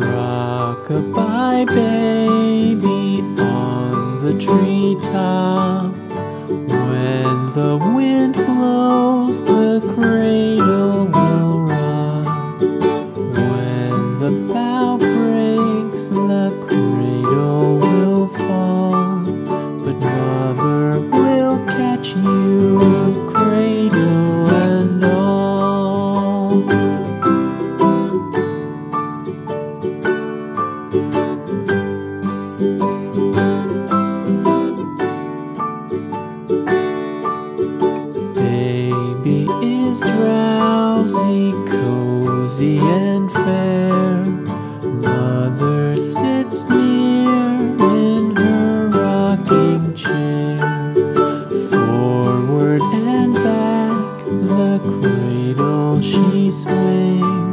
Rock-a-bye, baby, on the treetop. When the wind blows, the cradle will rock. When the bough breaks, the cradle will fall. But mother will catch you, cradle and all. Baby is drowsy, cozy and fair. Mother sits near in her rocking chair. Forward and back, the cradle she swings.